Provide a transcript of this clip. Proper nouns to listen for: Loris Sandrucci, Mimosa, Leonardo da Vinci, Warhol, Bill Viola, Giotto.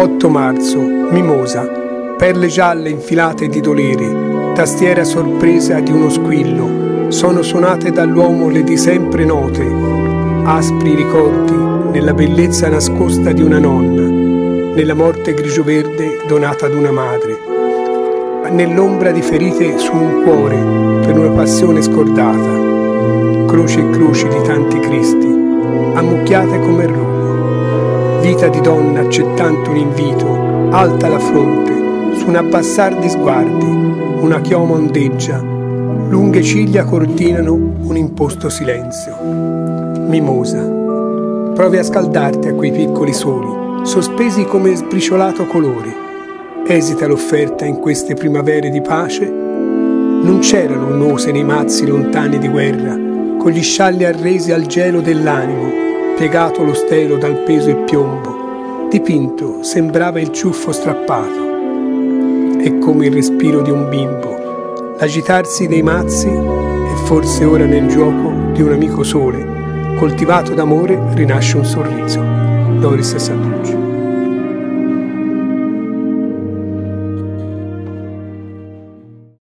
8 marzo, mimosa, perle gialle infilate di dolere, tastiera sorpresa di uno squillo, sono suonate dall'uomo le di sempre note, aspri ricordi nella bellezza nascosta di una nonna, nella morte grigio-verde donata ad una madre, nell'ombra di ferite su un cuore per una passione scordata, croce e croci di tanti cristi, ammucchiate come rogo, vita di donna accettante un invito, alta la fronte, su un abbassar di sguardi, una chioma ondeggia, lunghe ciglia coordinano un imposto silenzio. Mimosa, provi a scaldarti a quei piccoli soli, sospesi come sbriciolato colore. Esita l'offerta in queste primavere di pace? Non c'erano un'ose nei mazzi lontani di guerra, con gli scialli arresi al gelo dell'animo, piegato lo stelo dal peso e piombo, dipinto sembrava il ciuffo strappato. E come il respiro di un bimbo, l'agitarsi dei mazzi e forse ora nel gioco di un amico sole, coltivato d'amore rinasce un sorriso. Loris Sandrucci.